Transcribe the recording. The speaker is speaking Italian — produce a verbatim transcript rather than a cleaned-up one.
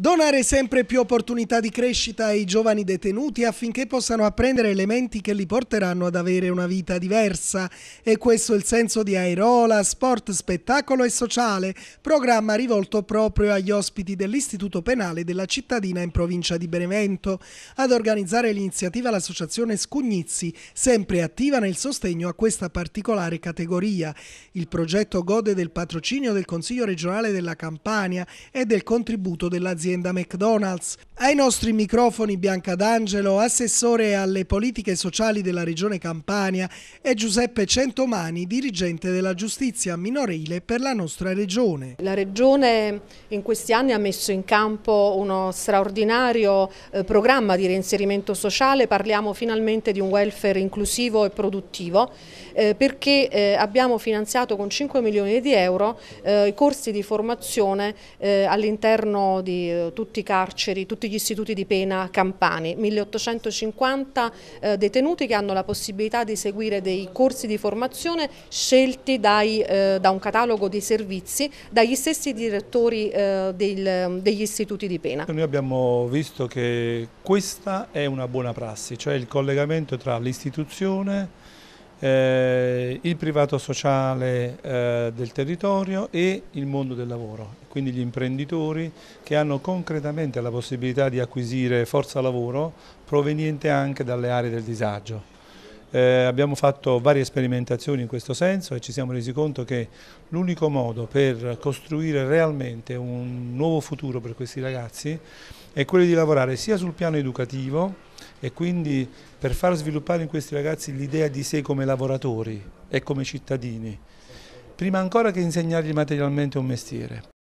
Donare sempre più opportunità di crescita ai giovani detenuti affinché possano apprendere elementi che li porteranno ad avere una vita diversa. E questo è il senso di Airola, sport, spettacolo e sociale, programma rivolto proprio agli ospiti dell'Istituto Penale della Cittadina in provincia di Benevento. Ad organizzare l'iniziativa l'associazione Scugnizzi, sempre attiva nel sostegno a questa particolare categoria. Il progetto gode del patrocinio del Consiglio regionale della Campania e del contributo dell'azienda Mc Donald's. Ai nostri microfoni Bianca D'Angelo, assessore alle politiche sociali della regione Campania, e Giuseppe Centomani, dirigente della giustizia minorile per la nostra regione. La regione in questi anni ha messo in campo uno straordinario programma di reinserimento sociale, parliamo finalmente di un welfare inclusivo e produttivo, perché abbiamo finanziato con cinque milioni di euro i corsi di formazione all'interno di tutti i carceri, tutti gli istituti di pena campani, milleottocentocinquanta eh, detenuti che hanno la possibilità di seguire dei corsi di formazione scelti dai, eh, da un catalogo di servizi, dagli stessi direttori eh, del, degli istituti di pena. Noi abbiamo visto che questa è una buona prassi, cioè il collegamento tra l'istituzione, eh, il privato sociale eh, del territorio e il mondo del lavoro. Quindi gli imprenditori che hanno concretamente la possibilità di acquisire forza lavoro proveniente anche dalle aree del disagio. Eh, abbiamo fatto varie sperimentazioni in questo senso e ci siamo resi conto che l'unico modo per costruire realmente un nuovo futuro per questi ragazzi è quello di lavorare sia sul piano educativo, e quindi per far sviluppare in questi ragazzi l'idea di sé come lavoratori e come cittadini, prima ancora che insegnargli materialmente un mestiere.